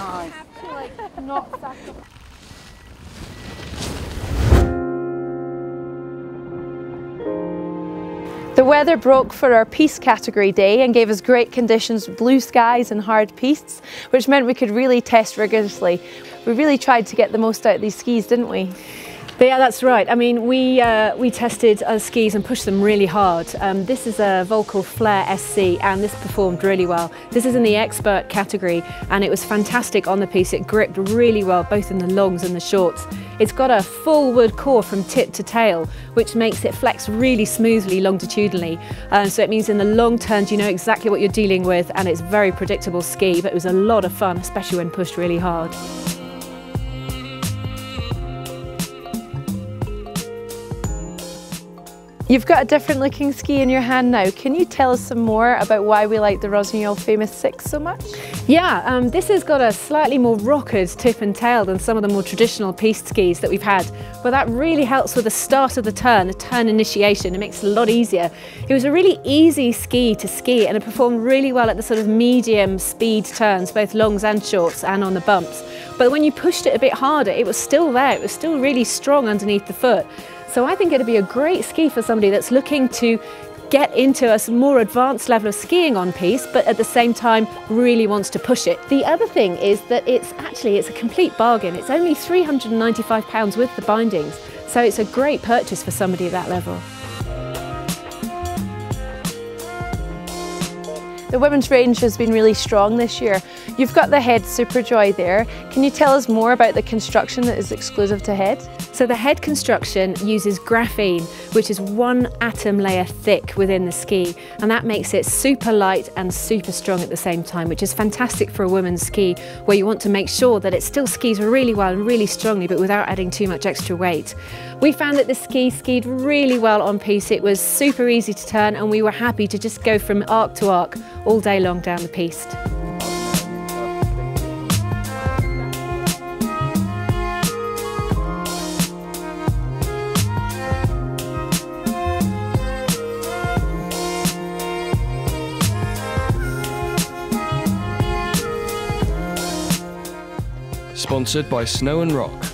time. Have to, like, not sacrifice. The weather broke for our piece category day and gave us great conditions, blue skies and hard pistes, which meant we could really test rigorously. We really tried to get the most out of these skis, didn't we? Yeah, that's right. I mean, we tested our skis and pushed them really hard. This is a Völkl Flair SC and this performed really well. This is in the expert category and it was fantastic on the piece. It gripped really well, both in the longs and the shorts. It's got a full wood core from tip to tail, which makes it flex really smoothly longitudinally. So it means in the long turns, you know exactly what you're dealing with, and it's a very predictable ski, but it was a lot of fun, especially when pushed really hard. You've got a different looking ski in your hand now. Can you tell us some more about why we like the Rossignol Famous 6 so much? Yeah, this has got a slightly more rockered tip and tail than some of the more traditional piste skis that we've had, but that really helps with the start of the turn initiation. It makes it a lot easier. It was a really easy ski to ski and it performed really well at the sort of medium speed turns, both longs and shorts and on the bumps. But when you pushed it a bit harder, it was still there. It was still really strong underneath the foot. So I think it'd be a great ski for somebody that's looking to get into a more advanced level of skiing on piste, but at the same time really wants to push it. The other thing is that it's a complete bargain. It's only £395 with the bindings, so it's a great purchase for somebody at that level. The women's range has been really strong this year. You've got the Head Super Joy there. Can you tell us more about the construction that is exclusive to Head? So the Head construction uses graphene, which is one atom layer thick within the ski, and that makes it super light and super strong at the same time, which is fantastic for a women's ski where you want to make sure that it still skis really well and really strongly, but without adding too much extra weight. We found that this ski skied really well on piste. It was super easy to turn, and we were happy to just go from arc to arc all day long down the piste. Sponsored by Snow+Rock.